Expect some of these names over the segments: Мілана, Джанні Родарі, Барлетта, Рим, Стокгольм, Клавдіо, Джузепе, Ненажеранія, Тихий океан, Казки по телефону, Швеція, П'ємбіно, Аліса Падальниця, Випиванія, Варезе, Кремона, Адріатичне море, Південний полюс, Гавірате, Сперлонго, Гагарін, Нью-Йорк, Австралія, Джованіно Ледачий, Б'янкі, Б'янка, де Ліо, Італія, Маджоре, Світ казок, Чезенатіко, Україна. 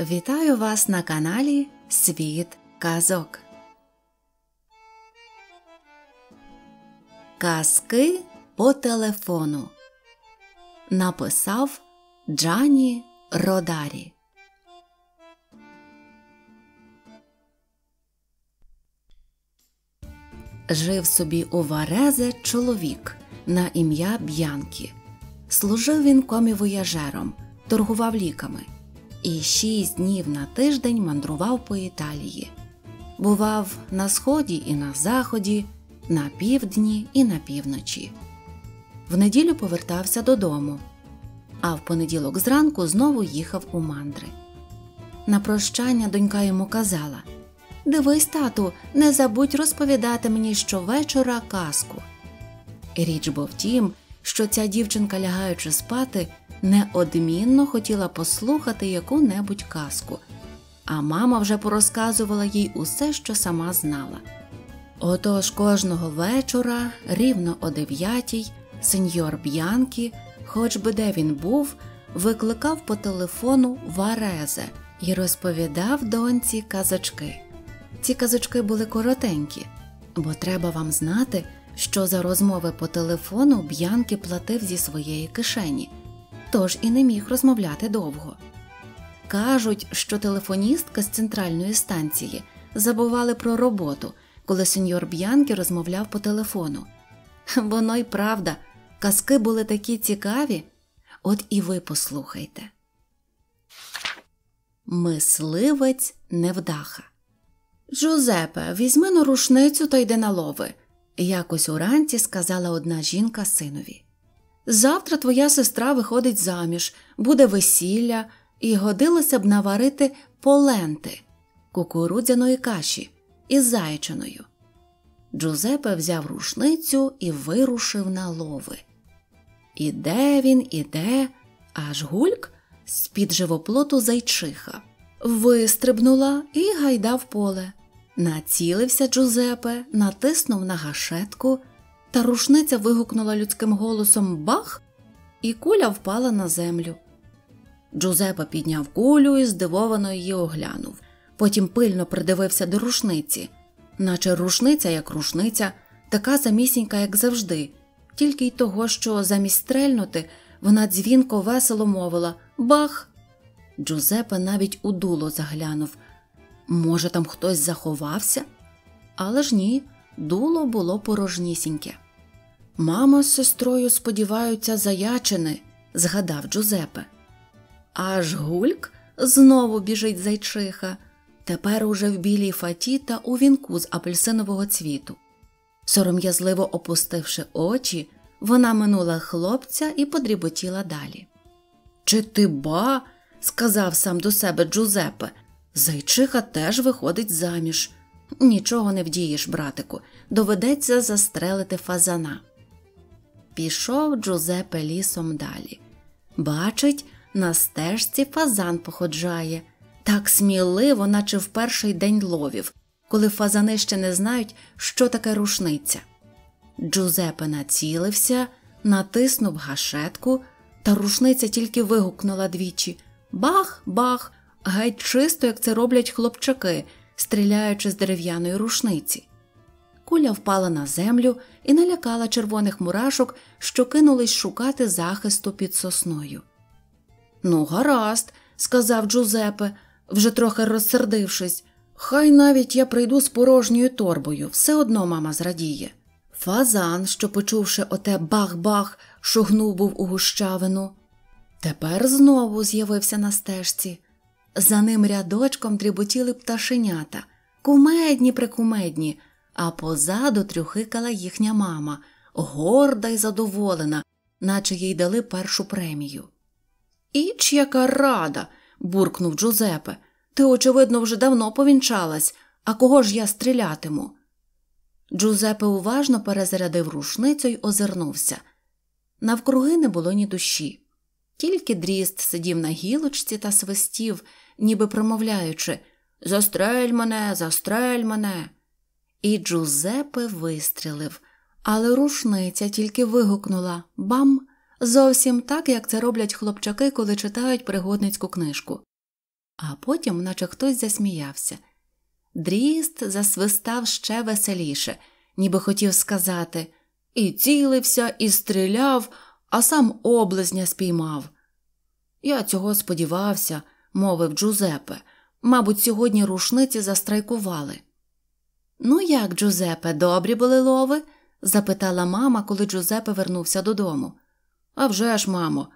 Вітаю вас на каналі «Світ казок». Казки по телефону. Написав Джанні Родарі. Жив собі у Варезе чоловік на ім'я Б'янки. Служив він комівояжером, торгував ліками. І 6 днів на тиждень мандрував по Італії. Бував на сході і на заході, на півдні і на півночі. В неділю повертався додому, а в понеділок зранку знову їхав у мандри. На прощання донька йому казала: «Дивись, тату, не забудь розповідати мені щовечора казку». Річ бо в тім, що ця дівчинка, лягаючи спати, неодмінно хотіла послухати яку-небудь казку, а мама вже порозказувала їй усе, що сама знала. Отож кожного вечора, рівно о 9-й, сеньор Б'янкі, хоч би де він був, викликав по телефону Варезе і розповідав доньці казочки. Ці казочки були коротенькі, бо треба вам знати, що за розмови по телефону Б'янкі платив зі своєї кишені, тож і не міг розмовляти довго. Кажуть, що телефоністка з центральної станції забували про роботу, коли сеньор Б'янкі розмовляв по телефону. Воно й правда, казки були такі цікаві, от і ви послухайте. Мисливець невдаха. «Джузепе, візьми на рушницю та йди на лови», – якось уранці сказала одна жінка синові. «Завтра твоя сестра виходить заміж, буде весілля, і годилося б наварити поленти – кукурудзяної каші із зайчиною». Джузепе взяв рушницю і вирушив на лови. Іде він, іде, аж гульк з-під живоплоту зайчиха. Вистрибнула і гайда в поле. Націлився Джузепе, натиснув на гашетку, та рушниця вигукнула людським голосом «бах!», і куля впала на землю. Джузепе підняв кулю і здивовано її оглянув. Потім пильно придивився до рушниці. Наче рушниця, як рушниця, така самісінька, як завжди, тільки й того, що замість стрельнути вона дзвінко весело мовила «бах!». Джузепе навіть у дуло заглянув. Може, там хтось заховався? Але ж ні, дуло було порожнісіньке. «Мама з сестрою сподіваються заячини», – згадав Джузепе. Аж гульк, знову біжить зайчиха, тепер уже в білій фаті та у вінку з апельсинового цвіту. Сором'язливо опустивши очі, вона минула хлопця і подріботіла далі. «Чи ти ба?» – сказав сам до себе Джузепе. «Зайчиха теж виходить заміж. Нічого не вдієш, братику, доведеться застрелити фазана». Пішов Джузепе лісом далі. Бачить, на стежці фазан походжає. Так сміливо, наче в перший день ловів, коли фазани ще не знають, що таке рушниця. Джузепе націлився, натиснув гашетку, та рушниця тільки вигукнула двічі «бах, бах!», геть чисто, як це роблять хлопчаки, стріляючи з дерев'яної рушниці. Куля впала на землю і налякала червоних мурашок, що кинулись шукати захисту під сосною. «Ну, гаразд», – сказав Джузепе, вже трохи розсердившись. «Хай навіть я прийду з порожньою торбою, все одно мама зрадіє». Фазан, що почувши оте «бах-бах», шугнув був у гущавину. Тепер знову з'явився на стежці. За ним рядочком дріботіли пташенята, кумедні-прикумедні, а позаду трюхикала їхня мама, горда й задоволена, наче їй дали першу премію. «Іч, яка рада!» – буркнув Джузепе. «Ти, очевидно, вже давно повінчалась, а кого ж я стрілятиму?» Джузепе уважно перезарядив рушницю й озирнувся. Навкруги не було ні душі. Тільки дріст сидів на гілочці та свистів, ніби промовляючи «Застрель мене, застрель мене!». І Джузепе вистрілив, але рушниця тільки вигукнула «бам!», зовсім так, як це роблять хлопчаки, коли читають пригодницьку книжку. А потім наче хтось засміявся. Дріст засвистав ще веселіше, ніби хотів сказати «і цілився, і стріляв, а сам облизня спіймав». «Я цього сподівався», – мовив Джузепе. «Мабуть, сьогодні рушниці застрайкували». «Ну як, Джузепе, добрі були лови?» – запитала мама, коли Джузепе вернувся додому. «А вже ж, мамо,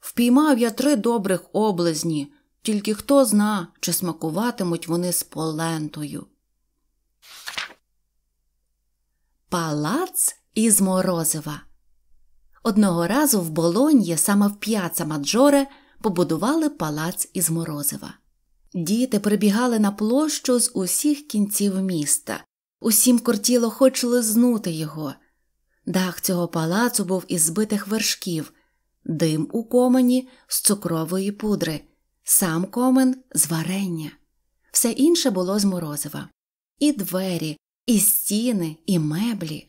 впіймав я 3 добрих облизні, тільки хто зна, чи смакуватимуть вони з полентою». Палац із морозива. Одного разу в Болоньї, саме в п'яцца Маджоре, побудували палац із морозива. Діти прибігали на площу з усіх кінців міста. Усім кортіло хоч лизнути його. Дах цього палацу був із збитих вершків, дим у комені з цукрової пудри, сам комен з варення. Все інше було з морозива. І двері, і стіни, і меблі.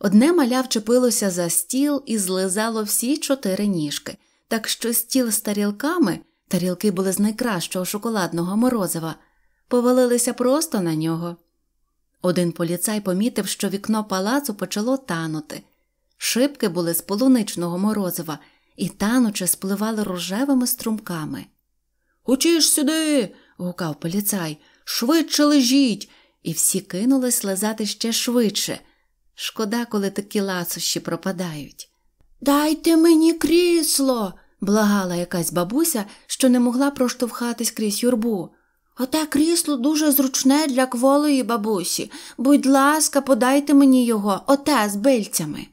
Одне маля вчепилося за стіл і злизало всі 4 ніжки, так що стіл з тарілками – тарілки були з найкращого шоколадного морозива, повалилися просто на нього. Один поліцай помітив, що вікно палацу почало танути. Шибки були з полуничного морозива і тануче спливали рожевими струмками. «Хочеш сюди!» – гукав поліцай. «Швидше лежіть!» І всі кинулись лизати ще швидше. Шкода, коли такі ласощі пропадають. «Дайте мені крісло!» благала якась бабуся, що не могла проштовхатись крізь юрбу. «Оте крісло дуже зручне для кволої бабусі. Будь ласка, подайте мені його, оте з бильцями».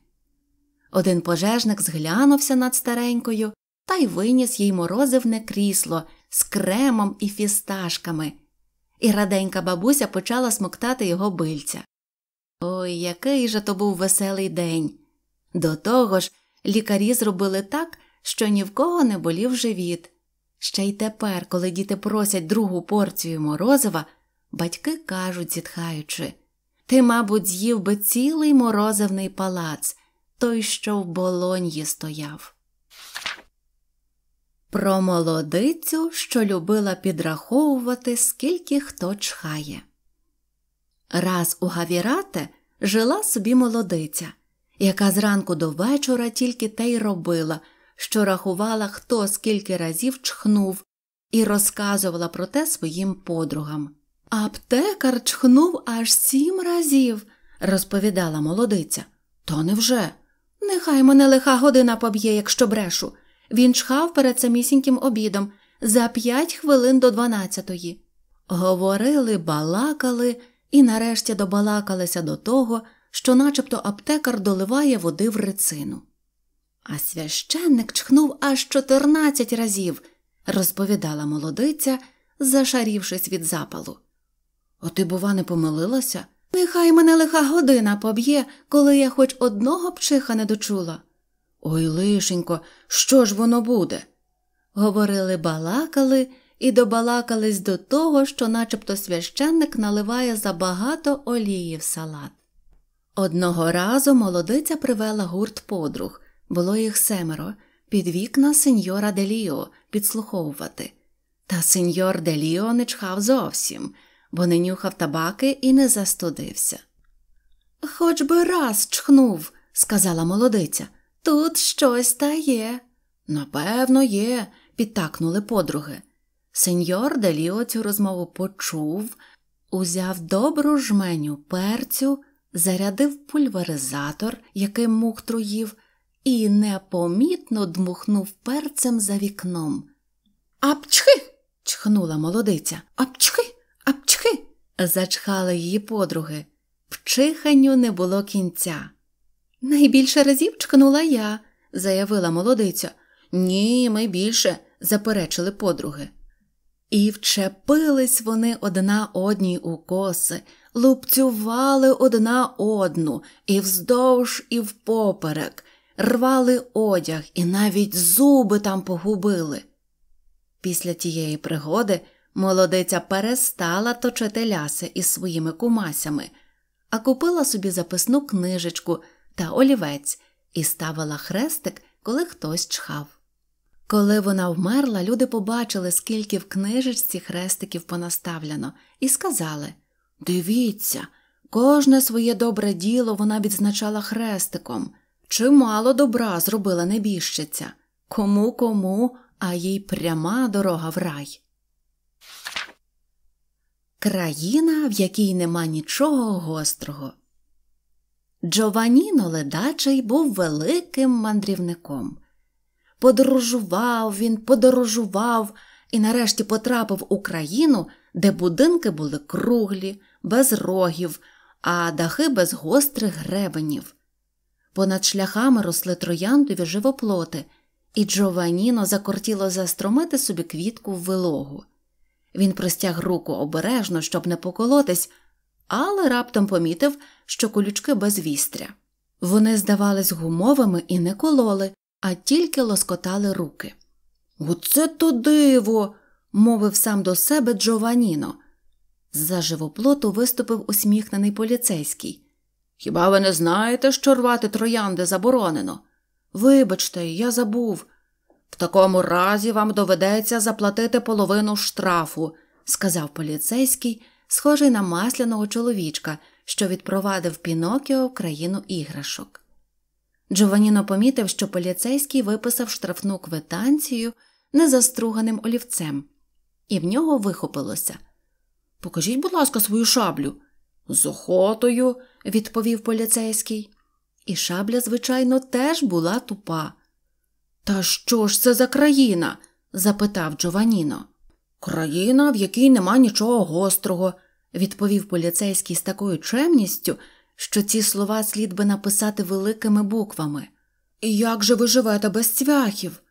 Один пожежник зглянувся над старенькою та й виніс їй морозивне крісло з кремом і фісташками. І раденька бабуся почала смоктати його бильця. Ой, який же то був веселий день! До того ж, лікарі зробили так, що ні в кого не болів живіт. Ще й тепер, коли діти просять 2 порцію морозива, батьки кажуть, зітхаючи, «Ти, мабуть, з'їв би цілий морозивний палац, той, що в Болоньї стояв». Про молодицю, що любила підраховувати, скільки хто чхає. Раз у Гавірате жила собі молодиця, яка зранку до вечора тільки те й робила – що рахувала, хто скільки разів чхнув, і розказувала про те своїм подругам. «Аптекар чхнув аж 7 разів», – розповідала молодиця. «То невже? Нехай мене лиха година поб'є, якщо брешу. Він чхав перед самісіньким обідом за 5 хвилин до 12-ї». Говорили, балакали і нарешті добалакалися до того, що начебто аптекар доливає води в рицину. «А священник чхнув аж 14 разів», – розповідала молодиця, зашарівшись від запалу. «А ти, бува, не помилилася? Нехай мене лиха година поб'є, коли я хоч одного пчиха не дочула». «Ой, лишенько, що ж воно буде?» Говорили, балакали і добалакались до того, що начебто священник наливає забагато олії в салат. Одного разу молодиця привела гурт подруг – було їх 7, під вікна сеньора де Ліо підслуховувати. Та сеньор де Ліо не чхав зовсім, бо не нюхав табаки і не застудився. «Хоч би раз чхнув», – сказала молодиця. «Тут щось та є». «Напевно, є», – підтакнули подруги. Сеньор де Ліо цю розмову почув, узяв добру жменю перцю, зарядив пульверизатор, яким мух труїв, і непомітно дмухнув перцем за вікном. «Апчхи!» – чхнула молодиця. «Апчхи! Апчхи!» – зачхали її подруги. Пчиханню не було кінця. «Найбільше разів чхнула я», – заявила молодиця. «Ні, ми більше», – заперечили подруги. І вчепились вони одна одній у коси, лупцювали одна одну і вздовж, і впоперек, рвали одяг і навіть зуби там погубили. Після тієї пригоди молодиця перестала точити ляси із своїми кумасями, а купила собі записну книжечку та олівець і ставила хрестик, коли хтось чхав. Коли вона вмерла, люди побачили, скільки в книжечці хрестиків понаставляно, і сказали: «Дивіться, кожне своє добре діло вона відзначала хрестиком. Чимало добра зробила небіжчиця. Кому-кому, а їй пряма дорога в рай». Країна, в якій нема нічого гострого. Джованіно Ледачий був великим мандрівником. Подорожував він, подорожував і нарешті потрапив у країну, де будинки були круглі, без рогів, а дахи без гострих гребенів. Понад шляхами росли трояндові живоплоти, і Джованіно закортіло заструмити собі квітку в вилогу. Він простяг руку обережно, щоб не поколотись, але раптом помітив, що колючки без вістря. Вони здавались гумовими і не кололи, а тільки лоскотали руки. «Оце то диво!» – мовив сам до себе Джованіно. З-за живоплоту виступив усміхнений поліцейський. «Хіба ви не знаєте, що рвати троянди заборонено?» «Вибачте, я забув». «В такому разі вам доведеться заплатити половину штрафу», – сказав поліцейський, схожий на масляного чоловічка, що відпровадив Пінокіо в країну іграшок. Джованіно помітив, що поліцейський виписав штрафну квитанцію незаструганим олівцем. І в нього вихопилося. «Покажіть, будь ласка, свою шаблю». «З охотою», – відповів поліцейський. І шабля, звичайно, теж була тупа. «Та що ж це за країна?» – запитав Джованіно. «Країна, в якій нема нічого гострого», – відповів поліцейський з такою чемністю, що ці слова слід би написати великими буквами. «І як же ви живете без цвяхів?»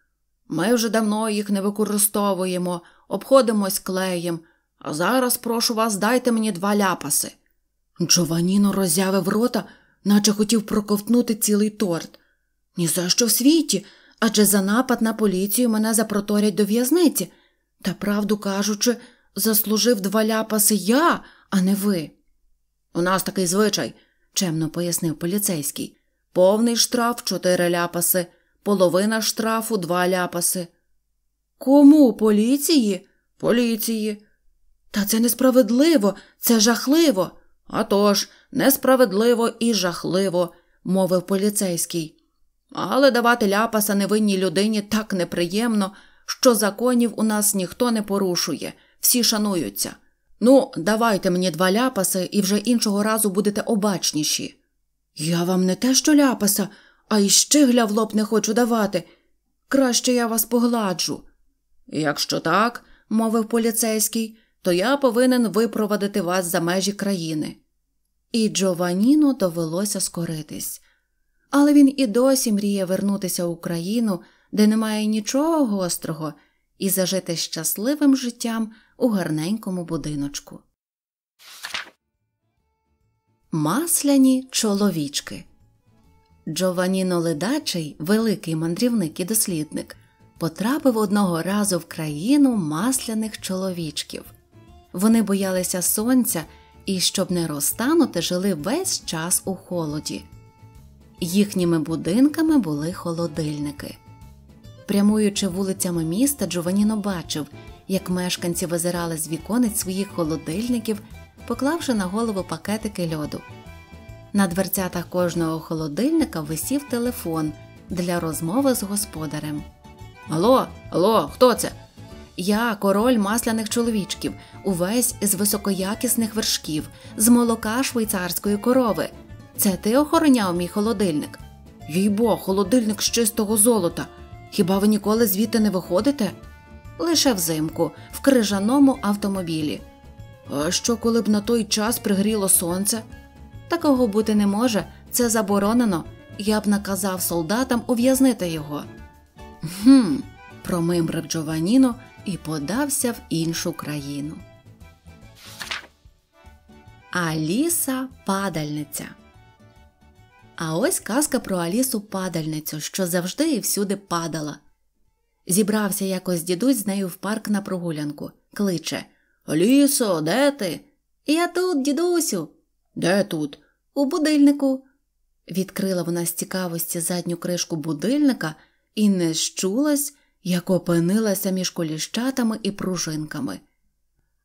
«Ми вже давно їх не використовуємо, обходимось клеєм. А зараз, прошу вас, дайте мені 2 ляпаси». Джованіно роззявив рота, наче хотів проковтнути цілий торт. «Ні за що в світі, адже за напад на поліцію мене запроторять до в'язниці. Та, правду кажучи, заслужив 2 ляпаси я, а не ви». «У нас такий звичай», – чемно пояснив поліцейський. «Повний штраф – 4 ляпаси, половина штрафу – 2 ляпаси». «Кому? Поліції?» «Поліції». «Та це несправедливо, це жахливо». «А тож, несправедливо і жахливо», – мовив поліцейський. «Але давати ляпаса невинній людині так неприємно, що законів у нас ніхто не порушує, всі шануються. Ну, давайте мені 2 ляпаси, і вже іншого разу будете обачніші». «Я вам не те що ляпаса, а й щигля в лоб не хочу давати. Краще я вас погладжу». «Якщо так, – мовив поліцейський, – то я повинен випровадити вас за межі країни». І Джованіно довелося скоритись. Але він і досі мріє вернутися в Україну, де немає нічого гострого, і зажити щасливим життям у гарненькому будиночку. Масляні чоловічки. Джованіно Ледачий, великий мандрівник і дослідник, потрапив одного разу в країну масляних чоловічків. Вони боялися сонця і, щоб не розтанути, жили весь час у холоді. Їхніми будинками були холодильники. Прямуючи вулицями міста, Джованіно бачив, як мешканці визирали з віконець своїх холодильників, поклавши на голову пакетики льоду. На дверцятах кожного холодильника висів телефон для розмови з господарем. «Алло, алло, хто це?» «Я король масляних чоловічків, увесь з високоякісних вершків, з молока швейцарської корови. Це ти охороняв мій холодильник?» «Їй-бо, холодильник з чистого золота. Хіба ви ніколи звідти не виходите?» «Лише взимку, в крижаному автомобілі». «А що, коли б на той час пригріло сонце?» «Такого бути не може, це заборонено. Я б наказав солдатам ув'язнити його». «Гм», – промимрив Джованіно і подався в іншу країну. Аліса Падальниця. А ось казка про Алісу Падальницю, що завжди і всюди падала. Зібрався якось дідусь з нею в парк на прогулянку. Кличе: «Алісо, де ти?» «Я тут, дідусю». «Де тут?» «У будильнику». Відкрила вона з цікавості задню кришку будильника і не щулась, як опинилася між коліщатами і пружинками.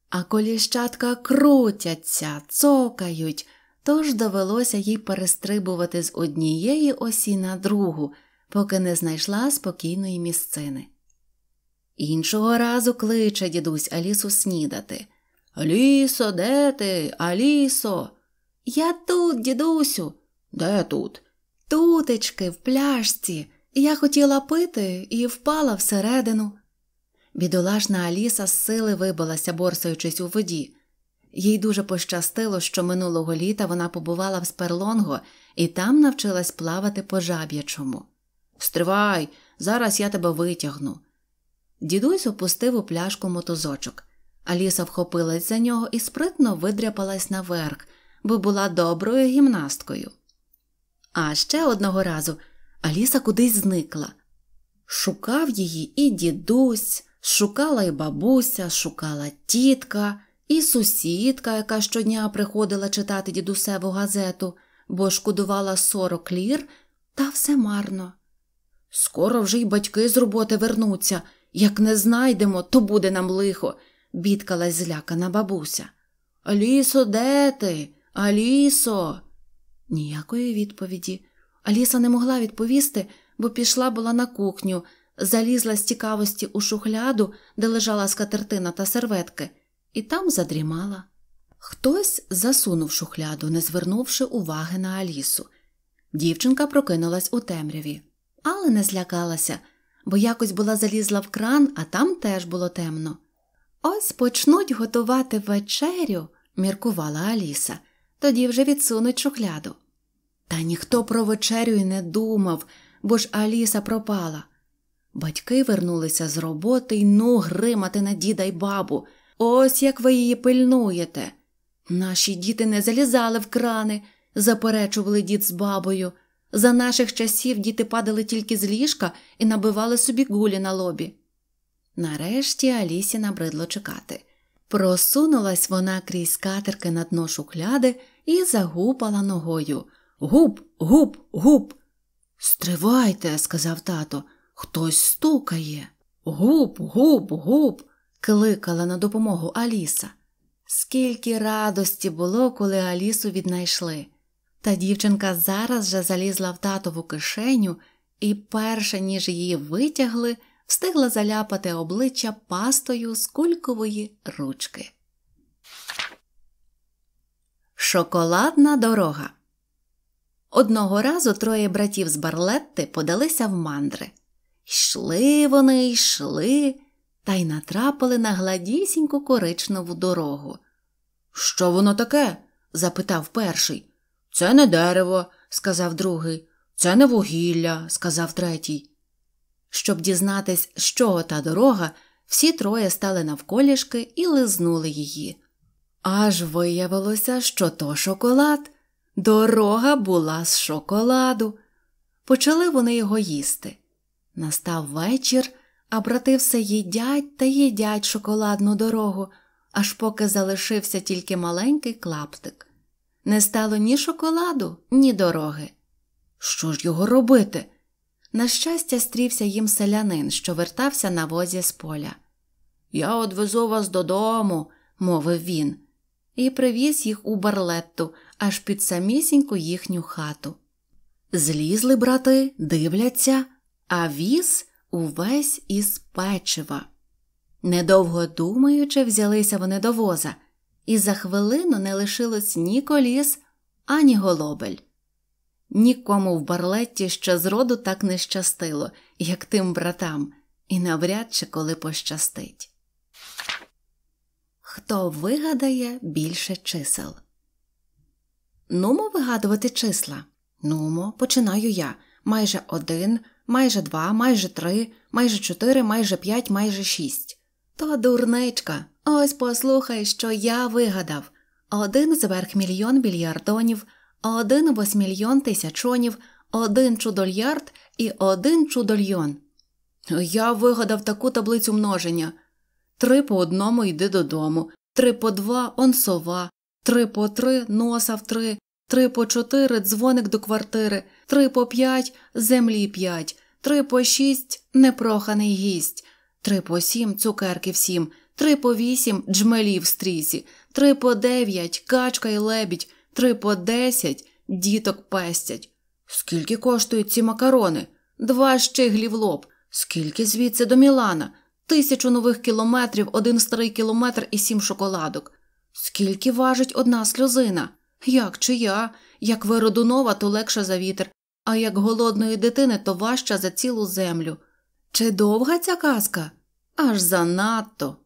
А коліщатка крутяться, цокають, тож довелося їй перестрибувати з однієї осі на другу, поки не знайшла спокійної місцини. Іншого разу кличе дідусь Алісу снідати. «Алісо, де ти? Алісо!» «Я тут, дідусю!» «Де тут?» «Тутечки, в пляшці. Я хотіла пити і впала всередину». Бідолашна Аліса з сили вибилася, борсаючись у воді. Їй дуже пощастило, що минулого літа вона побувала в Сперлонго і там навчилась плавати по жаб'ячому. «Стривай, зараз я тебе витягну». Дідусь опустив у пляшку мотузочок. Аліса вхопилась за нього і спритно видряпалась наверх, бо була доброю гімнасткою. А ще одного разу Аліса кудись зникла. Шукав її і дідусь, шукала і бабуся, шукала тітка, і сусідка, яка щодня приходила читати дідусеву газету, бо шкодувала 40 лір, та все марно. «Скоро вже й батьки з роботи вернуться. Як не знайдемо, то буде нам лихо», – бідкалась злякана бабуся. «Алісо, де ти? Алісо!» Ніякої відповіді. Аліса не могла відповісти, бо пішла була на кухню, залізла з цікавості у шухляду, де лежала скатертина та серветки, і там задрімала. Хтось засунув шухляду, не звернувши уваги на Алісу. Дівчинка прокинулась у темряві, але не злякалася, бо якось була залізла в кран, а там теж було темно. «Ось почнуть готувати вечерю», – міркувала Аліса, – «тоді вже відсунуть шухляду». Та ніхто про вечерю й не думав, бо ж Аліса пропала. Батьки вернулися з роботи й ну гримати на діда й бабу. «Ось як ви її пильнуєте!» «Наші діти не залізали в крани», – заперечували дід з бабою. «За наших часів діти падали тільки з ліжка і набивали собі гулі на лобі». Нарешті Алісі набридло чекати. Просунулась вона крізь катерки на дно шухляди і загупала ногою. «Гуп! Гуп! Гуп!» «Стривайте!» – сказав тато. «Хтось стукає!» «Гуп! Гуп! Гуп!» – кликала на допомогу Аліса. Скільки радості було, коли Алісу віднайшли. Та дівчинка зараз же залізла в татову кишеню і, перше ніж її витягли, встигла заляпати обличчя пастою з кулькової ручки. Шоколадна дорога. Одного разу троє братів з Барлетти подалися в мандри. Йшли вони, йшли, та й натрапили на гладісіньку коричневу дорогу. «Що воно таке?» – запитав перший. «Це не дерево», – сказав другий. «Це не вугілля», – сказав третій. Щоб дізнатись, що та дорога, всі троє стали навколішки і лизнули її. Аж виявилося, що то шоколад. Дорога була з шоколаду. Почали вони його їсти. Настав вечір, а брати все їдять та їдять шоколадну дорогу, аж поки залишився тільки маленький клаптик. Не стало ні шоколаду, ні дороги. Що ж його робити? На щастя, стрівся їм селянин, що вертався на возі з поля. «Я одвезу вас додому», – мовив він, і привіз їх у Барлетту, аж під самісіньку їхню хату. Злізли брати, дивляться, а віз увесь із печива. Недовго думаючи, взялися вони до воза, і за хвилину не лишилось ні коліс, ані голобель. Нікому в Барлетті ще зроду так не щастило, як тим братам, і навряд чи коли пощастить. Хто вигадає більше чисел? Нумо вигадувати числа. Нумо, починаю я. Майже 1, майже 2, майже 3, майже 4, майже 5, майже 6. То дурничка, ось послухай, що я вигадав. 1 зверх мільйон більярдонів, 1 8 мільйон тисячонів, 1 чудольярд і 1 чудольйон. Я вигадав таку таблицю множення. 3 по 1 йди додому, 3 по 2 – он сова, 3 по 3 – носа в 3, 3 по 4 – дзвоник до квартири, 3 по 5 – землі 5, 3 по 6 – непроханий гість, 3 по 7 – цукерки всім, 3 по 8 – джмелі в стрісі, 3 по 9 – качка й лебідь, 3 по 10 – діток пестять. Скільки коштують ці макарони? 2 щиглі в лоб. Скільки звідси до Мілана? 1000 нових кілометрів, 1 старий кілометр і 7 шоколадок. Скільки важить 1 сльозина? Як чия? Як виродунова, то легша за вітер, а як голодної дитини, то важча за цілу землю. Чи довга ця казка? Аж занадто.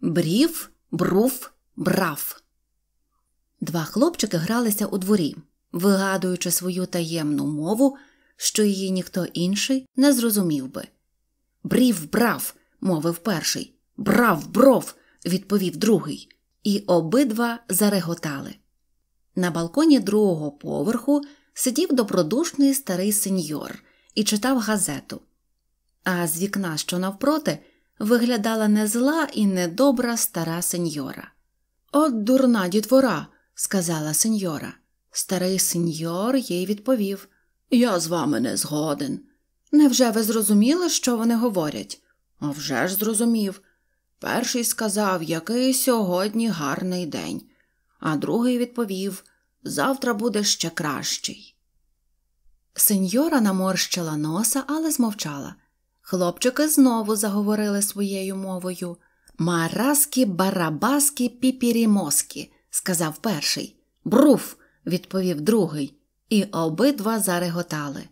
Брів, брув, брав. 2 хлопчики гралися у дворі, вигадуючи свою таємну мову, що її ніхто інший не зрозумів би. «Брів, брав!» – мовив перший. «Брав, бров!» – відповів другий. І обидва зареготали. На балконі 2-го поверху сидів добродушний старий сеньор і читав газету. А з вікна, що навпроти, виглядала не зла і недобра стара сеньора. «От дурна дітвора!» – сказала сеньора. Старий сеньор їй відповів. «Я з вами не згоден». «Невже ви зрозуміли, що вони говорять?» «А вже ж зрозумів. Перший сказав, який сьогодні гарний день, а другий відповів, завтра буде ще кращий». Сеньора наморщила носа, але змовчала. Хлопчики знову заговорили своєю мовою. «Мараски, барабаски, піпірімоски», – сказав перший. «Бруф», – відповів другий. І обидва зареготали.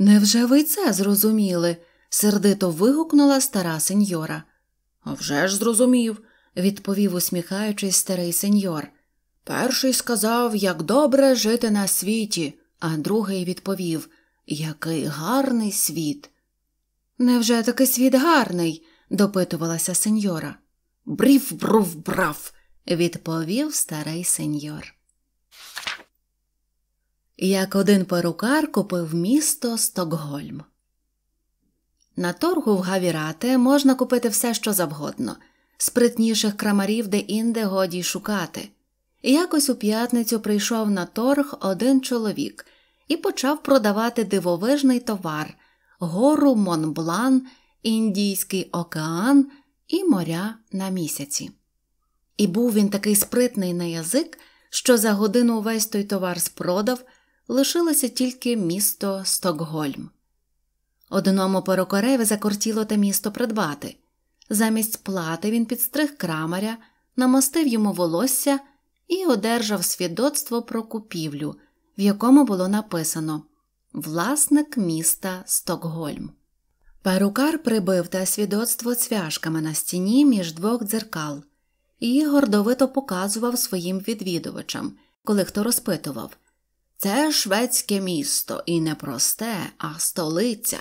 «Невже ви це зрозуміли?» – сердито вигукнула стара сеньора. «А вже ж зрозумів», – відповів усміхаючись старий сеньор. «Перший сказав, як добре жити на світі», а другий відповів, «Який гарний світ». «Невже таки світ гарний?» – допитувалася сеньора. «Брів, брув, брав», – відповів старий сеньор. Як 1 перукар купив місто Стокгольм. На торгу в Гавірате можна купити все, що завгодно. Спритніших крамарів де-інде годі й шукати. Якось у п'ятницю прийшов на торг 1 чоловік і почав продавати дивовижний товар – гору Монблан, Індійський океан і моря на місяці. І був він такий спритний на язик, що за годину весь той товар спродав, лишилося тільки місто Стокгольм. 1 перукареві закортіло те місто придбати. Замість плати він підстриг крамаря, намастив йому волосся і одержав свідоцтво про купівлю, в якому було написано «Власник міста Стокгольм». Перукар прибив те свідоцтво цвяшками на стіні між 2 дзеркал і гордовито показував своїм відвідувачам, коли хто розпитував. «Це шведське місто, і не просте, а столиця.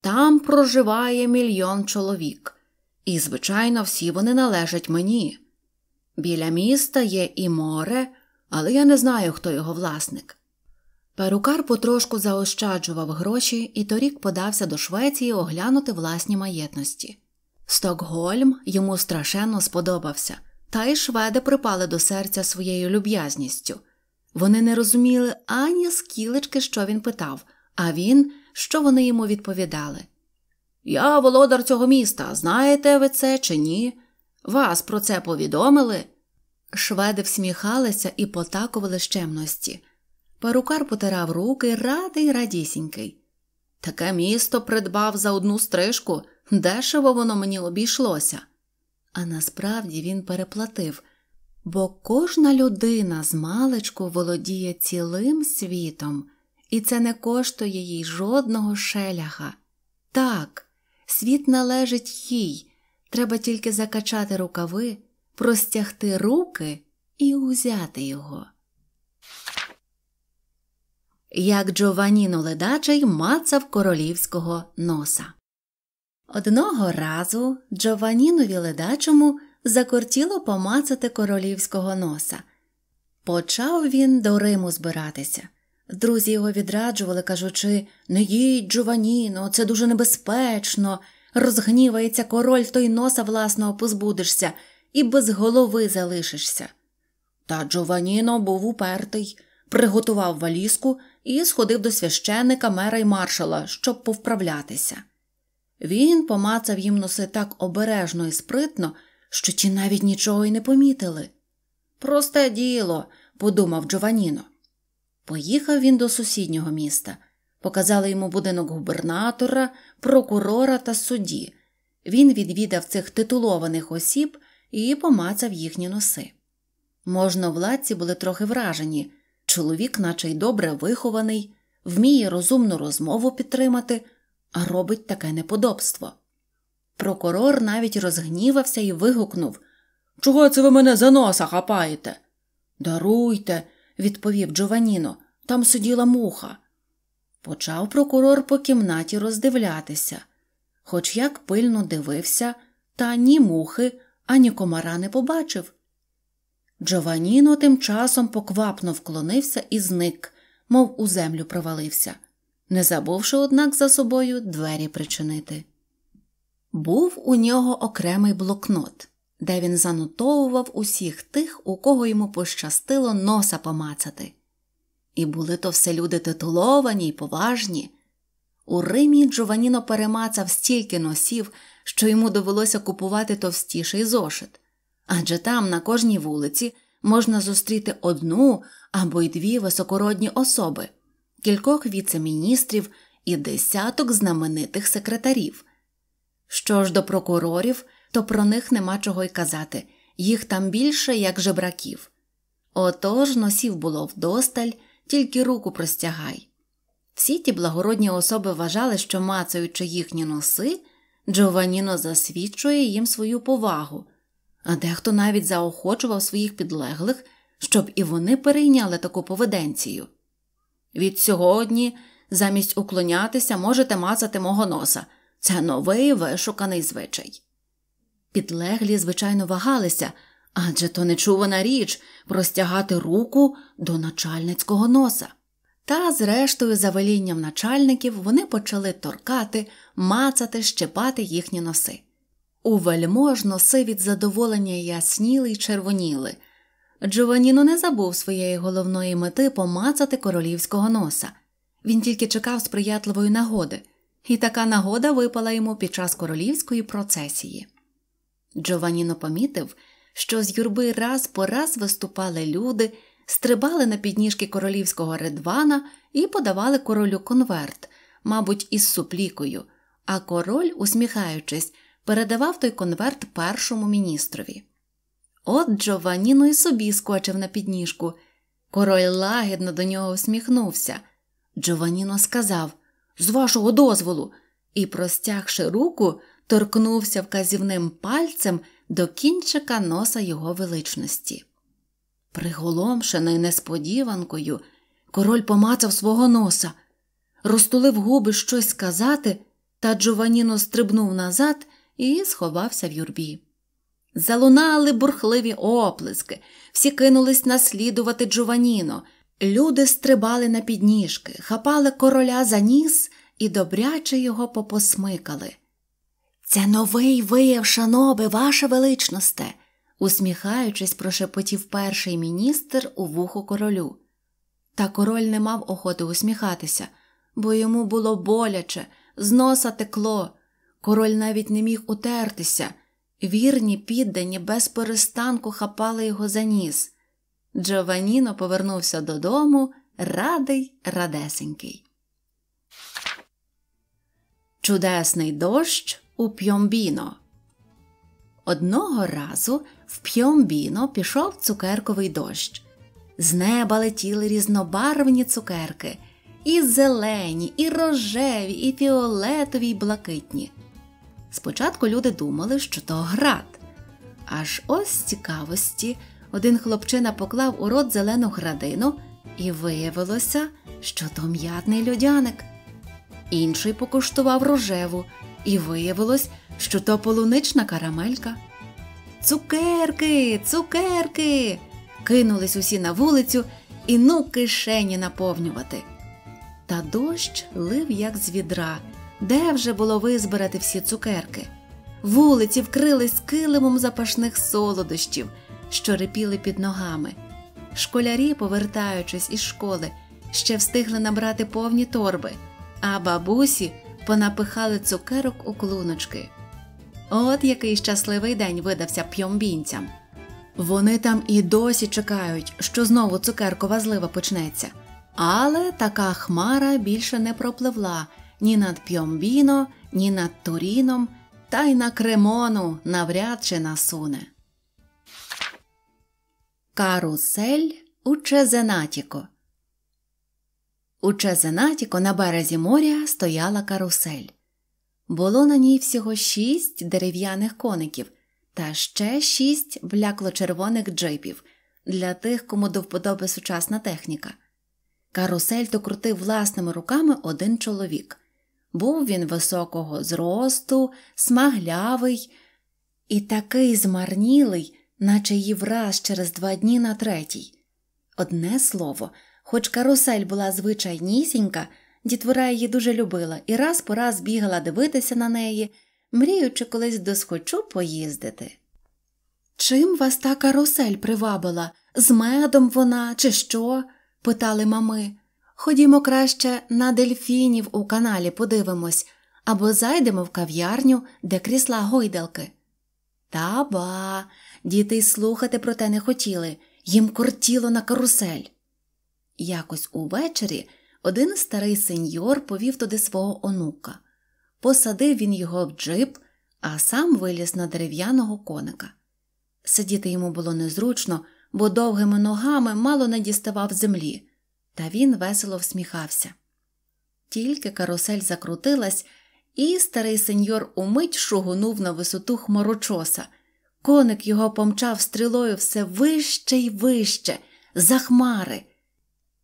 Там проживає 1 мільйон чоловік, і, звичайно, всі вони належать мені. Біля міста є і море, але я не знаю, хто його власник». Перукар потрошку заощаджував гроші і торік подався до Швеції оглянути власні маєтності. Стокгольм йому страшенно сподобався, та й шведи припали до серця своєю люб'язністю. Вони не розуміли ані скілечки, що він питав, а він, що вони йому відповідали. «Я володар цього міста, знаєте ви це чи ні? Вас про це повідомили?» Шведи всміхалися і потакували щемності. Перукар потирав руки, радий радісінький. «Таке місто придбав за 1 стрижку, дешево воно мені обійшлося». А насправді він переплатив, бо кожна людина змалечку володіє цілим світом, і це не коштує їй жодного шеляха. Так, світ належить їй, треба тільки закачати рукави, простягти руки і узяти його. Як Джованіно Ледачий мацав королівського носа. Одного разу Джованінові Ледачому закортіло помацати королівського носа. Почав він до Риму збиратися. Друзі його відраджували, кажучи, «Не їдь, Джованіно, це дуже небезпечно, розгнівається король, то й носа власного позбудешся і без голови залишишся». Та Джованіно був упертий, приготував валізку і сходив до священника, мера й маршала, щоб повправлятися. Він помацав їм носи так обережно і спритно, що ті навіть нічого й не помітили. «Просте діло», – подумав Джованіно. Поїхав він до сусіднього міста. Показали йому будинок губернатора, прокурора та судді. Він відвідав цих титулованих осіб і помацав їхні носи. Можновладці були трохи вражені. Чоловік наче й добре вихований, вміє розумну розмову підтримати, а робить таке неподобство. Прокурор навіть розгнівався і вигукнув: «Чого це ви мене за носа хапаєте?» «Даруйте», – відповів Джованіно, – «там сиділа муха». Почав прокурор по кімнаті роздивлятися. Хоч як пильно дивився, та ні мухи, ані комара не побачив. Джованіно тим часом поквапно вклонився і зник, мов у землю провалився, не забувши, однак, за собою двері причинити. Був у нього окремий блокнот, де він занотовував усіх тих, у кого йому пощастило носа помацати. І були то все люди титуловані й поважні. У Римі Джованіно перемацав стільки носів, що йому довелося купувати товстіший зошит. Адже там на кожній вулиці можна зустріти одну або й дві високородні особи, кількох віцеміністрів і десяток знаменитих секретарів. Що ж до прокурорів, то про них нема чого й казати, їх там більше, як жебраків. Отож носів було вдосталь, тільки руку простягай. Всі ті благородні особи вважали, що, мацаючи їхні носи, Джованіно засвідчує їм свою повагу, а дехто навіть заохочував своїх підлеглих, щоб і вони перейняли таку поведенцію. «Від сьогодні замість уклонятися можете мацати мого носа. Це новий вишуканий звичай». Підлеглі, звичайно, вагалися, адже то нечувана річ – простягати руку до начальницького носа. Та, зрештою, за велінням начальників вони почали торкати, мацати, щепати їхні носи. У вельмож носи від задоволення ясніли й червоніли. Джованіно не забув своєї головної мети помацати королівського носа. Він тільки чекав сприятливої нагоди, і така нагода випала йому під час королівської процесії. Джованіно помітив, що з юрби раз по раз виступали люди, стрибали на підніжки королівського ридвана і подавали королю конверт, мабуть, із суплікою, а король, усміхаючись, передавав той конверт першому міністрові. От Джованіно і собі скочив на підніжку. Король лагідно до нього усміхнувся. Джованіно сказав: «З вашого дозволу!» і, простягши руку, торкнувся вказівним пальцем до кінчика носа його величності. Приголомшений несподіванкою, король помацав свого носа, розтулив губи щось сказати, та Джованіно стрибнув назад і сховався в юрбі. Залунали бурхливі оплески, всі кинулись наслідувати Джованіно. Люди стрибали на підніжки, хапали короля за ніс і добряче його попосмикали. «Це новий вияв шаноби, ваша величносте!» усміхаючись, прошепотів перший міністр у вухо королю. Та король не мав охоти усміхатися, бо йому було боляче, з носа текло. Король навіть не міг утертися. Вірні піддані без перестанку хапали його за ніс. Джованіно повернувся додому, радий, радесенький. Чудесний дощ у П'ємбіно. Одного разу в П'ємбіно пішов цукерковий дощ. З неба летіли різнобарвні цукерки – і зелені, і рожеві, і фіолетові, і блакитні. Спочатку люди думали, що то град. Аж ось з цікавості один хлопчина поклав у рот зелену градину, і виявилося, що то м'ятний льодяник. Інший покуштував рожеву, і виявилось, що то полунична карамелька. «Цукерки! Цукерки!» кинулись усі на вулицю і ну кишені наповнювати. Та дощ лив як з відра, де вже було визбирати всі цукерки. Вулиці вкрились килимом запашних солодощів, що рипіли під ногами. школярі, повертаючись із школи, ще встигли набрати повні торби, а бабусі понапихали цукерок у клуночки. От який щасливий день видався п'ємбінцям. Вони там і досі чекають, що знову цукеркова злива почнеться. Але така хмара більше не пропливла ні над П'ємбіно, ні над Туріном, та й на Кремону навряд чи насуне. Карусель у Чезенатіко. У Чезенатіко на березі моря стояла карусель. Було на ній всього 6 дерев'яних коників та ще 6 блякло-червоних джипів для тих, кому до вподоби сучасна техніка. Карусель то крутив власними руками один чоловік. Був він високого зросту, смаглявий і такий змарнілий, наче їв раз через 2 дні на 3-й. Одне слово, хоч карусель була звичайнісінька, дітвора її дуже любила і раз по раз бігала дивитися на неї, мріючи колись досхочу поїздити. «Чим вас та карусель привабила? З медом вона чи що?» – питали мами. «Ходімо краще на дельфінів у каналі подивимось, або зайдемо в кав'ярню, де крісла-гойдалки». Та ба, діти й слухати про те не хотіли, їм кортіло на карусель. Якось увечері один старий сеньор повів туди свого онука. Посадив він його в джип, а сам виліз на дерев'яного коника. Сидіти йому було незручно, бо довгими ногами мало не діставав землі, та він весело всміхався. Тільки карусель закрутилась, і старий сеньор умить шугунув на висоту хмарочоса. Коник його помчав стрілою все вище й вище, за хмари.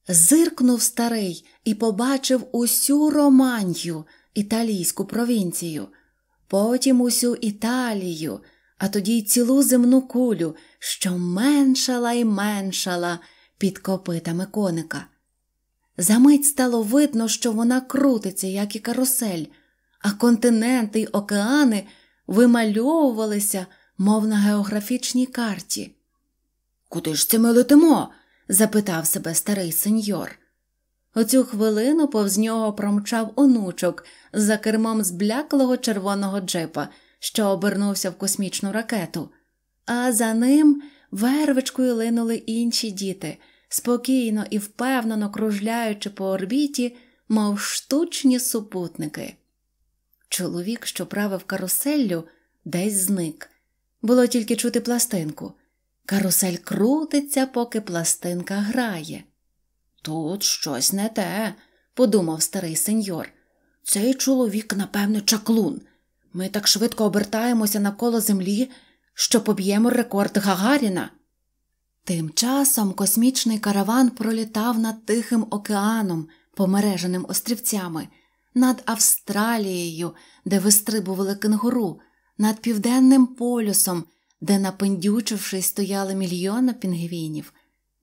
Зиркнув старий і побачив усю Романію, італійську провінцію, потім усю Італію, а тоді й цілу земну кулю, що меншала й меншала під копитами коника. Замить стало видно, що вона крутиться, як і карусель, а континенти й океани вимальовувалися, мов на географічній карті. «Куди ж це ми летимо?» – запитав себе старий сеньор. Оцю хвилину повз нього промчав онучок за кермом збляклого червоного джипа, що обернувся в космічну ракету. А за ним вервичкою линули інші діти, спокійно і впевнено кружляючи по орбіті, мов штучні супутники. Чоловік, що правив каруселлю, десь зник. Було тільки чути пластинку. Карусель крутиться, поки пластинка грає. «Тут щось не те», – подумав старий сеньор. «Цей чоловік, напевно, чаклун. Ми так швидко обертаємося навколо землі, що поб'ємо рекорд Гагаріна». Тим часом космічний караван пролітав над Тихим океаном, помереженим острівцями, над Австралією, де вистрибували кенгуру, над Південним полюсом, де, напендючившись, стояли мільйони пінгвінів.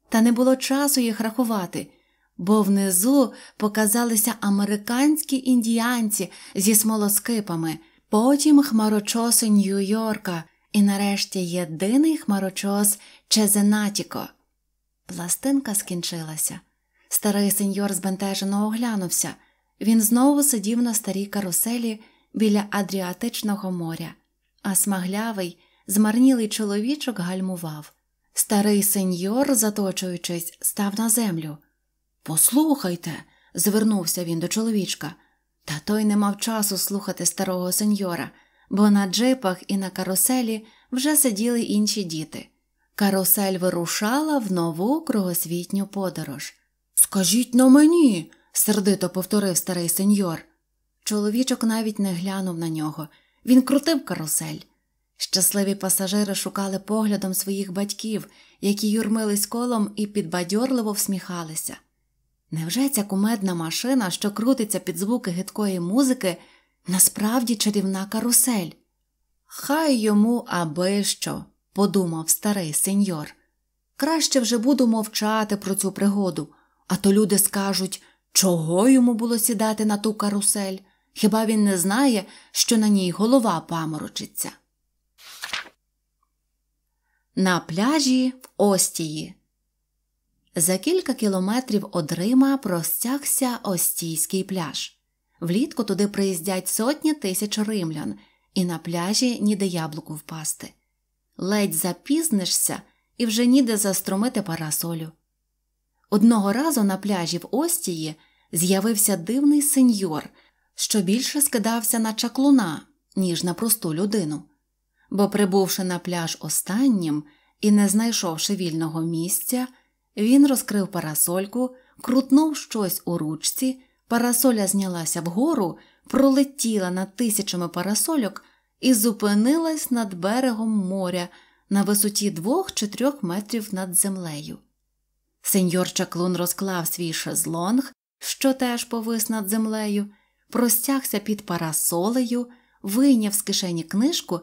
Та не було часу їх рахувати, бо внизу показалися американські індіянці зі смолоскипами, потім хмарочоси Нью-Йорка і нарешті єдиний хмарочос Чезенатіко. Пластинка скінчилася. Старий сеньор збентежено оглянувся. Він знову сидів на старій каруселі біля Адріатичного моря, а смаглявий, змарнілий чоловічок гальмував. Старий сеньор, заточуючись, став на землю. «Послухайте!» – звернувся він до чоловічка. Та той не мав часу слухати старого сеньора, бо на джипах і на каруселі вже сиділи інші діти. Карусель вирушала в нову кругосвітню подорож. «Скажіть на мені!» – сердито повторив старий сеньор. Чоловічок навіть не глянув на нього. Він крутив карусель. Щасливі пасажири шукали поглядом своїх батьків, які юрмились колом і підбадьорливо всміхалися. Невже ця кумедна машина, що крутиться під звуки гидкої музики, насправді чарівна карусель? «Хай йому аби що», – подумав старий сеньор. «Краще вже буду мовчати про цю пригоду, а то люди скажуть, чого йому було сідати на ту карусель? Хіба він не знає, що на ній голова паморочиться?» На пляжі в Остії. За кілька кілометрів од Рима простягся Остійський пляж. Влітку туди приїздять сотні тисяч римлян, і на пляжі ніде яблуку впасти. Ледь запізнишся, і вже ніде заструмити парасолю. Одного разу на пляжі в Остії з'явився дивний сеньор, що більше скидався на чаклуна, ніж на просту людину. Бо прибувши на пляж останнім і не знайшовши вільного місця, він розкрив парасольку, крутнув щось у ручці, парасоля знялася вгору, пролетіла над тисячами парасольок і зупинилась над берегом моря на висоті 2 чи 3 метрів над землею. Сеньор чаклун розклав свій шезлонг, що теж повис над землею, простягся під парасолею, вийняв з кишені книжку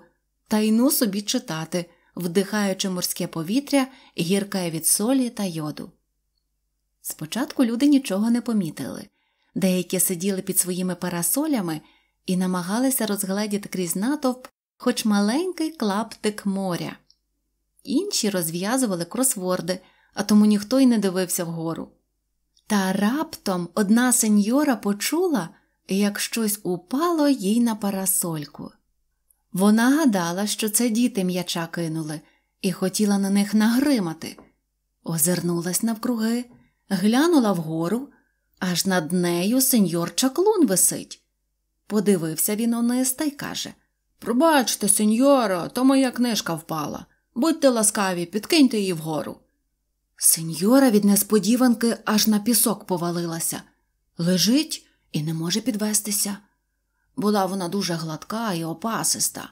та йну собі читати, вдихаючи морське повітря, гіркає від солі та йоду. Спочатку люди нічого не помітили. Деякі сиділи під своїми парасолями і намагалися розгледіти крізь натовп хоч маленький клаптик моря. Інші розв'язували кросворди, а тому ніхто й не дивився вгору. Та раптом одна сеньора почула, як щось упало їй на парасольку. Вона гадала, що це діти м'яча кинули, і хотіла на них нагримати. Озирнулась навкруги, глянула вгору, аж над нею сеньор чаклун висить. Подивився він униз та й каже: «Пробачте, сеньоро, то моя книжка впала. Будьте ласкаві, підкиньте її вгору». Сеньора від несподіванки аж на пісок повалилася. Лежить і не може підвестися. Була вона дуже гладка і опасиста.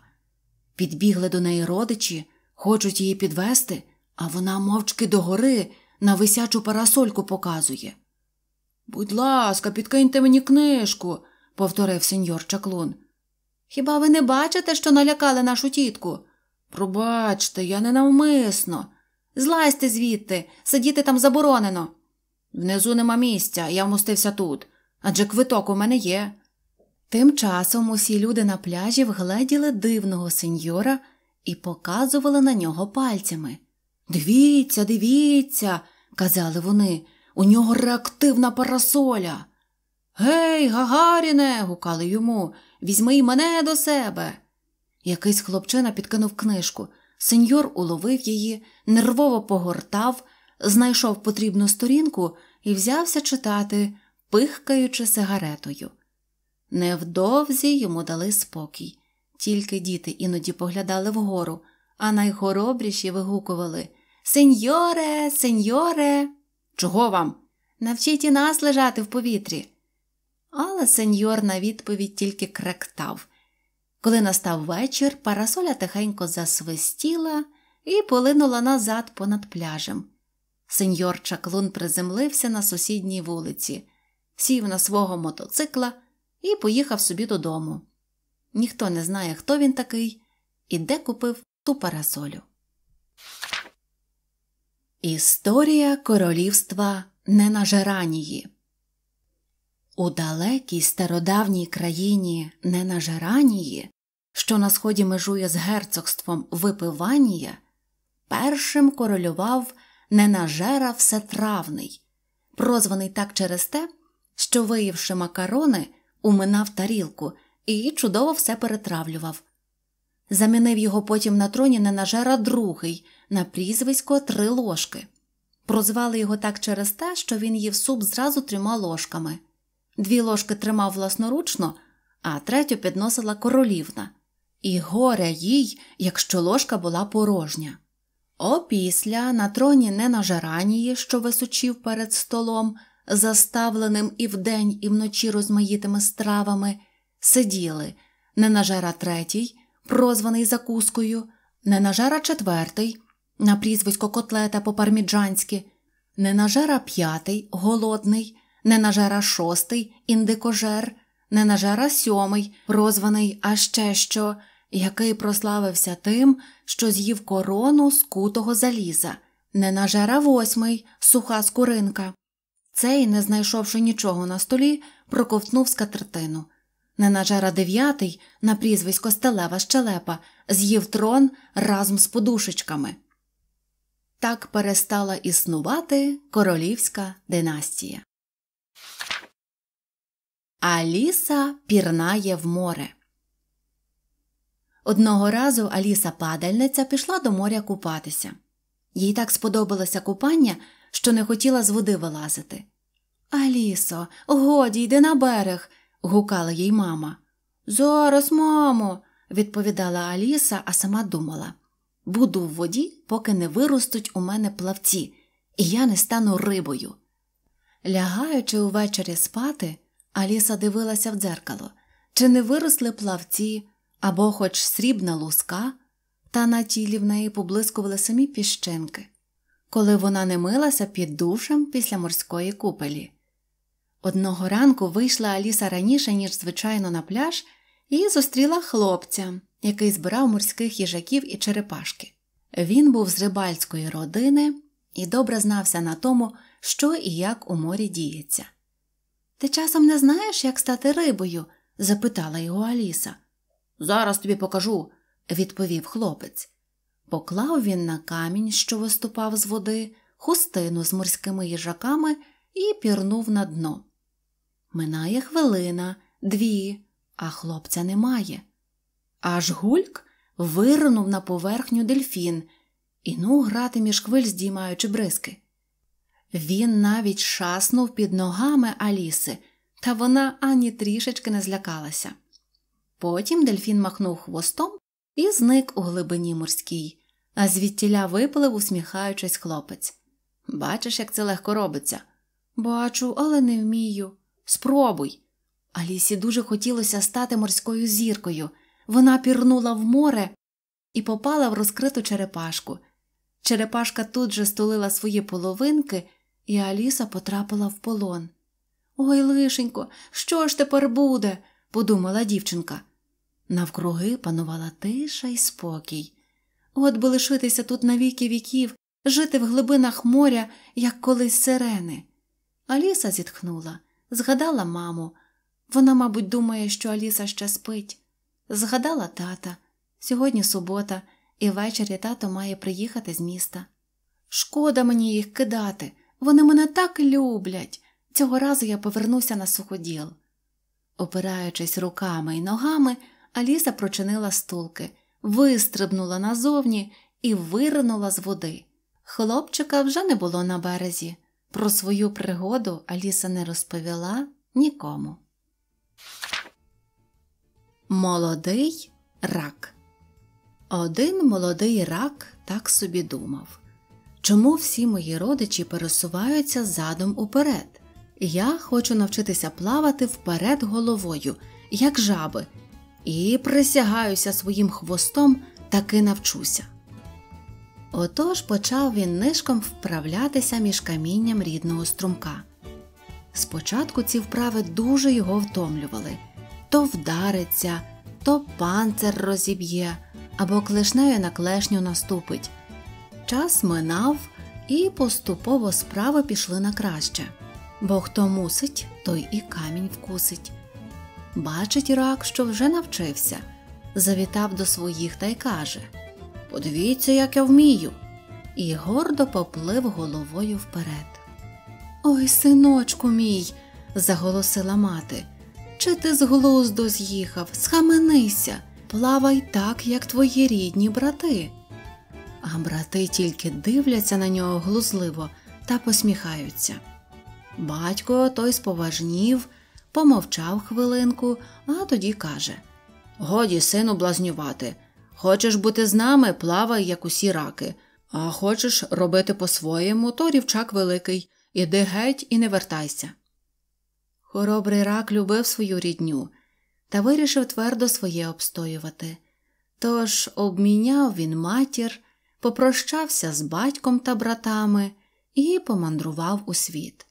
Підбігли до неї родичі, хочуть її підвести, а вона мовчки догори на висячу парасольку показує. «Будь ласка, підкиньте мені книжку», – повторив сеньор чаклун. «Хіба ви не бачите, що налякали нашу тітку?» «Пробачте, я ненавмисно». «Злазьте звідти, сидіти там заборонено». «Внизу нема місця, я вмостився тут, адже квиток у мене є». Тим часом усі люди на пляжі вгледіли дивного сеньора і показували на нього пальцями. «Дивіться, дивіться», – казали вони, – «у нього реактивна парасоля». «Гей, Гагаріне», – гукали йому, – «візьми й мене до себе». Якийсь хлопчина підкинув книжку. Сеньор уловив її, нервово погортав, знайшов потрібну сторінку і взявся читати, пихкаючи сигаретою. Невдовзі йому дали спокій. Тільки діти іноді поглядали вгору, а найхоробріші вигукували: «Сеньоре, сеньоре!» «Чого вам?» «Навчіть і нас лежати в повітрі!» Але сеньор на відповідь тільки кректав. Коли настав вечір, парасоля тихенько засвистіла і полинула назад понад пляжем. Сеньор чаклун приземлився на сусідній вулиці, сів на свого мотоцикла і поїхав собі додому. Ніхто не знає, хто він такий і де купив ту парасолю. Історія королівства Ненажеранії. У далекій стародавній країні Ненажеранії, що на сході межує з герцогством Випиванія, першим королював Ненажера Всетравний, прозваний так через те, що, виївши макарони, уминав тарілку і чудово все перетравлював. Замінив його потім на троні Ненажера Другий на прізвисько Три Ложки. Прозвали його так через те, що він їв суп зразу 3 ложками. 2 ложки тримав власноручно, а 3-ю підносила королівна. І горе їй, якщо ложка була порожня. Опісля на троні Ненажеранії, що височив перед столом, заставленим і вдень, і вночі розмаїтими стравами, сиділи Ненажера Третій, прозваний закускою, Ненажера Четвертий, на прізвисько котлета по-парміджанськи, Ненажера П'ятий, голодний, Ненажера Шостий, індикожер, Ненажера Сьомий, прозваний а ще що, який прославився тим, що з'їв корону з кутого заліза, Ненажера Восьмий, суха скуринка. Цей, не знайшовши нічого на столі, проковтнув скатертину. Ненажера Дев'ятий, на прізвисько Стелева Щелепа, з'їв трон разом з подушечками. Так перестала існувати королівська династія. Аліса пірнає в море. Одного разу Аліса-падальниця пішла до моря купатися. Їй так сподобалося купання, що не хотіла з води вилазити. «Алісо, годі, йди на берег!» – гукала їй мама. «Зараз, мамо!» – відповідала Аліса, а сама думала. «Буду в воді, поки не виростуть у мене плавці, і я не стану рибою». Лягаючи увечері спати, Аліса дивилася в дзеркало. Чи не виросли плавці, або хоч срібна луска, та на тілі в неї поблискували самі піщинки, коли вона не милася під душем після морської купелі. Одного ранку вийшла Аліса раніше, ніж звичайно, на пляж, і зустріла хлопця, який збирав морських їжаків і черепашки. Він був з рибальської родини і добре знався на тому, що і як у морі діється. «Ти часом не знаєш, як стати рибою?» – запитала його Аліса. «Зараз тобі покажу», – відповів хлопець. Поклав він на камінь, що виступав з води, хустину з морськими їжаками і пірнув на дно. Минає хвилина, дві, а хлопця немає. Аж гульк вирнув на поверхню дельфін і ну грати між хвиль, здіймаючи бризки. Він навіть шаснув під ногами Аліси, та вона ані трішечки не злякалася. Потім дельфін махнув хвостом і зник у глибині морській, а звідтіля виплив, усміхаючись, хлопець. «Бачиш, як це легко робиться?» «Бачу, але не вмію». «Спробуй». Алісі дуже хотілося стати морською зіркою. Вона пірнула в море і попала в розкриту черепашку. Черепашка тут же стулила свої половинки, і Аліса потрапила в полон. «Ой, лишенько, що ж тепер буде?» – подумала дівчинка. Навкруги панувала тиша і спокій. От би лишитися тут на віки віків, жити в глибинах моря, як колись сирени. Аліса зітхнула, згадала маму. Вона, мабуть, думає, що Аліса ще спить. Згадала тата. Сьогодні субота, і ввечері тато має приїхати з міста. «Шкода мені їх кидати, вони мене так люблять. Цього разу я повернуся на суходіл». Опираючись руками і ногами, Аліса прочинила стулки, вистрибнула назовні і виринула з води. Хлопчика вже не було на березі. Про свою пригоду Аліса не розповіла нікому. Молодий рак. Один молодий рак так собі думав. Чому всі мої родичі пересуваються задом уперед? Я хочу навчитися плавати вперед головою, як жаби, і присягаюся своїм хвостом, таки навчуся. Отож почав він нишком вправлятися між камінням рідного струмка. Спочатку ці вправи дуже його втомлювали. То вдариться, то панцир розіб'є, або клешнею на клешню наступить. Час минав, і поступово справи пішли на краще. Бо хто мусить, той і камінь вкусить. Бачить рак, що вже навчився. Завітав до своїх та й каже: «Подивіться, як я вмію!» І гордо поплив головою вперед. «Ой, синочку мій!» – заголосила мати. «Чи ти з глузду з'їхав? Схаменися! Плавай так, як твої рідні брати!» А брати тільки дивляться на нього глузливо та посміхаються. Батько той споважнів, помовчав хвилинку, а тоді каже: «Годі, сину, блазнювати! Хочеш бути з нами – плавай, як усі раки, а хочеш робити по-своєму – то рівчак великий, іди геть і не вертайся!» Хоробрий рак любив свою рідню та вирішив твердо своє обстоювати. Тож обміняв він матір, попрощався з батьком та братами і помандрував у світ.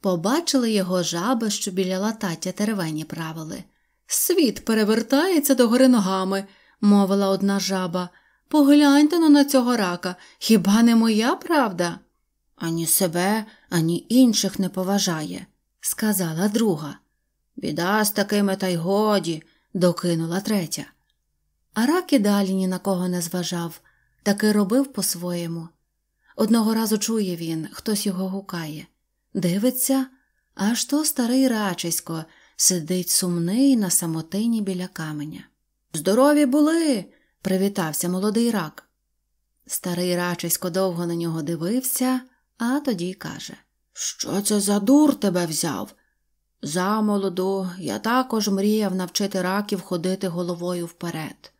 Побачили його жаби, що біля латаття теревені правили. «Світ перевертається догори ногами», – мовила одна жаба. «Погляньте ну на цього рака, хіба не моя правда?» «Ані себе, ані інших не поважає», – сказала друга. «Біда з такими та й годі», – докинула третя. А рак і далі ні на кого не зважав, таки робив по-своєму. Одного разу чує він, хтось його гукає. Дивиться, аж то старий Рачисько сидить сумний на самотині біля каменя. «Здорові були!» – привітався молодий рак. Старий Рачисько довго на нього дивився, а тоді каже: «Що це за дур тебе взяв? Замолоду я також мріяв навчити раків ходити головою вперед.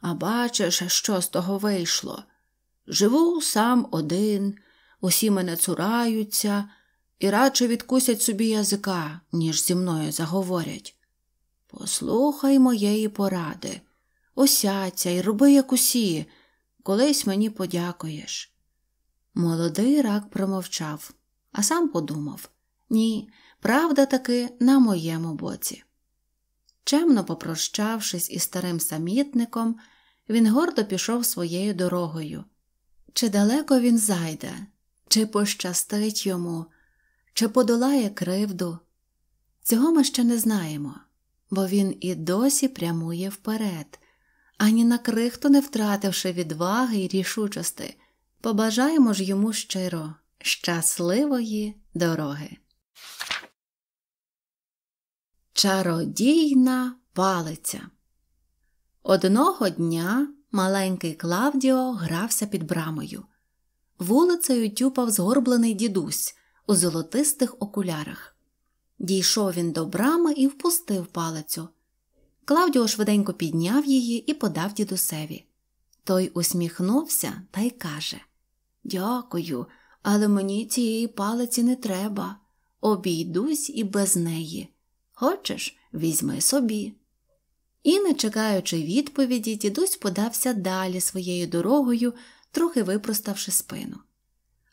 А бачиш, що з того вийшло? Живу сам один, усі мене цураються і радше відкусять собі язика, ніж зі мною заговорять. Послухай моєї поради, осяця й роби як усі, колись мені подякуєш». Молодий рак промовчав, а сам подумав: ні, правда таки на моєму боці. Чемно попрощавшись із старим самітником, він гордо пішов своєю дорогою. Чи далеко він зайде, чи пощастить йому, чи подолає кривду, цього ми ще не знаємо, бо він і досі прямує вперед, ані на крихту не втративши відваги й рішучості. Побажаємо ж йому щиро щасливої дороги. Чародійна палиця. Одного дня маленький Клавдіо грався під брамою. Вулицею тюпав згорблений дідусь у золотистих окулярах. Дійшов він до брами і впустив палицю. Клавдіо швиденько підняв її і подав дідусеві. Той усміхнувся та й каже: «Дякую, але мені цієї палиці не треба. Обійдусь і без неї. Хочеш, візьми собі». І, не чекаючи відповіді, дідусь подався далі своєю дорогою, трохи випроставши спину.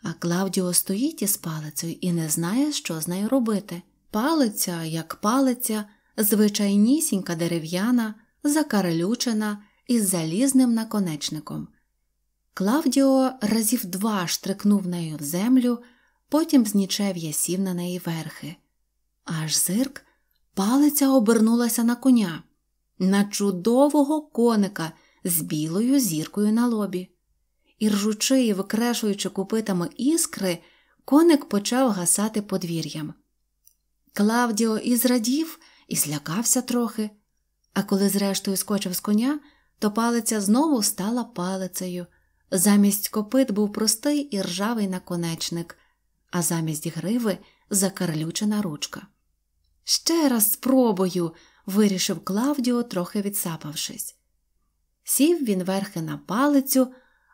А Клавдіо стоїть із палицею і не знає, що з нею робити. Палиця, як палиця, звичайнісінька дерев'яна, закарлючена із залізним наконечником. Клавдіо разів 2 штрикнув нею в землю, потім з нічев'я сів на неї верхи. Аж зирк, палиця обернулася на коня, на чудового коника з білою зіркою на лобі. І ржучи і викрешуючи копитами іскри, коник почав гасати подвір'ям. Клавдіо і зрадів, і злякався трохи. А коли зрештою скочив з коня, то палиця знову стала палицею. Замість копит був простий і ржавий наконечник, а замість гриви – закарлючена ручка. «Ще раз спробую», – вирішив Клавдіо, трохи відсапавшись. Сів він верхи на палицю,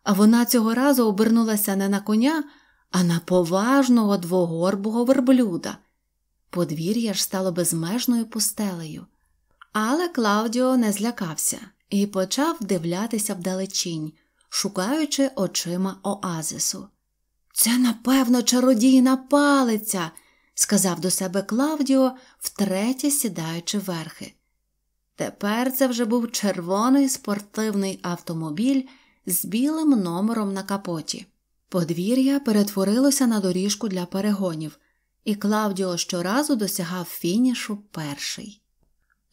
а вона цього разу обернулася не на коня, а на поважного двогорбого верблюда. Подвір'я ж стало безмежною пустелею. Але Клавдіо не злякався і почав вдивлятися вдалечінь, шукаючи очима оазису. «Це, напевно, чародійна палиця», – сказав до себе Клавдіо, втретє сідаючи верхи. Тепер це вже був червоний спортивний автомобіль з білим номером на капоті. Подвір'я перетворилося на доріжку для перегонів, і Клавдіо щоразу досягав фінішу перший.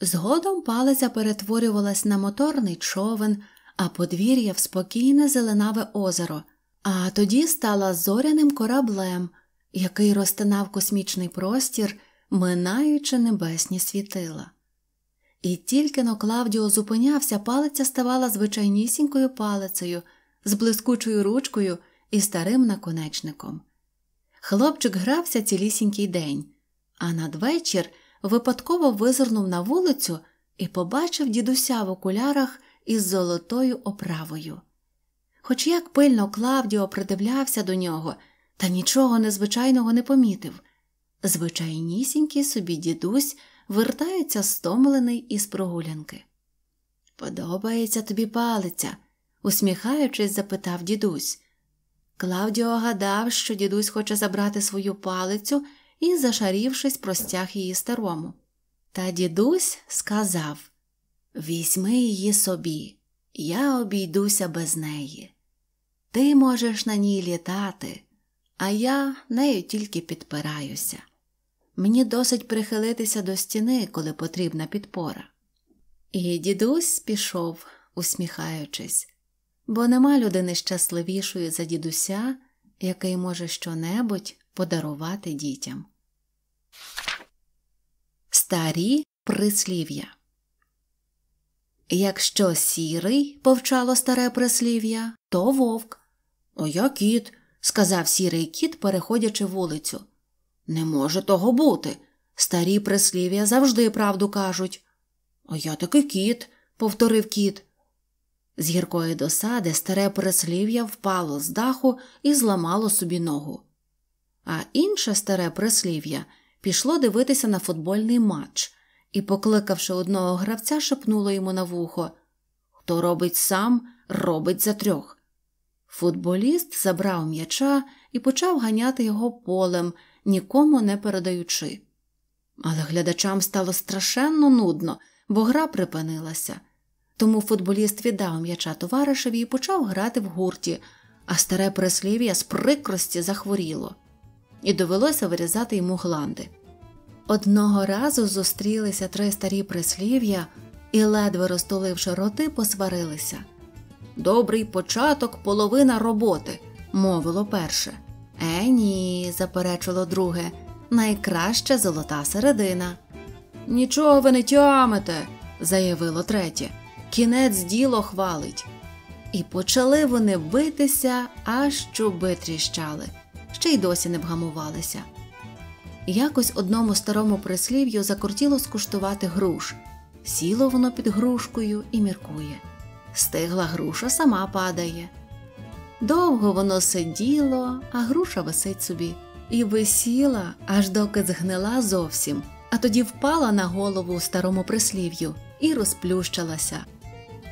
Згодом палиця перетворювалась на моторний човен, а подвір'я – в спокійне зеленаве озеро, а тоді стала зоряним кораблем, який розтинав космічний простір, минаючи небесні світила. І тільки-но Клавдіо зупинявся, палиця ставала звичайнісінькою палицею, з блискучою ручкою і старим наконечником. Хлопчик грався цілісінький день, а надвечір випадково визирнув на вулицю і побачив дідуся в окулярах із золотою оправою. Хоч як пильно Клавдіо придивлявся до нього, та нічого незвичайного не помітив. Звичайнісінький собі дідусь вертається стомлений із прогулянки. «Подобається тобі палиця?» – усміхаючись, запитав дідусь. Клавдіо гадав, що дідусь хоче забрати свою палицю, і, зашарівшись, простяг її старому. Та дідусь сказав: «Візьми її собі, я обійдуся без неї. Ти можеш на ній літати, а я нею тільки підпираюся. Мені досить прихилитися до стіни, коли потрібна підпора». І дідусь пішов, усміхаючись, бо нема людини щасливішої за дідуся, який може щонебудь подарувати дітям. Старі прислів'я. Якщо сірий, повчало старе прислів'я, то вовк. «А я кіт», – сказав сірий кіт, переходячи вулицю. «Не може того бути. Старі прислів'я завжди правду кажуть». «А я таки кіт», – повторив кіт. З гіркої досади старе прислів'я впало з даху і зламало собі ногу. А інше старе прислів'я пішло дивитися на футбольний матч і, покликавши одного гравця, шепнуло йому на вухо: «Хто робить сам, робить за трьох». Футболіст забрав м'яча і почав ганяти його полем, нікому не передаючи. Але глядачам стало страшенно нудно, бо гра припинилася. Тому футболіст віддав м'яча товаришеві і почав грати в гурті, а старе прислів'я з прикрості захворіло. І довелося вирізати йому гланди. Одного разу зустрілися три старі прислів'я і, ледве розтуливши роти, посварилися. «Добрий початок – половина роботи», – мовило перше. «Ні», – заперечило друге, – «найкраща золота середина». «Нічого ви не тямите», – заявило третє. «Кінець діло хвалить». І почали вони битися, аж чуби тріщали. Ще й досі не вгамувалися. Якось одному старому прислів'ю закортіло скуштувати груш. Сіло воно під грушкою і міркує. Стигла груша, сама падає. Довго воно сиділо, а груша висить собі. І висіла, аж доки згнила зовсім, а тоді впала на голову старому прислів'ю і розплющилася.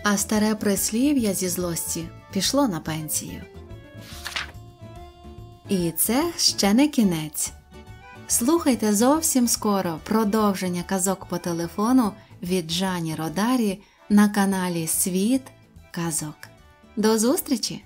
А старе прислів'я зі злості пішло на пенсію. І це ще не кінець. Слухайте зовсім скоро продовження казок по телефону від Джанні Родарі на каналі «Світ казок». До зустрічі!